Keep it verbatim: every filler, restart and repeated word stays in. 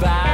by.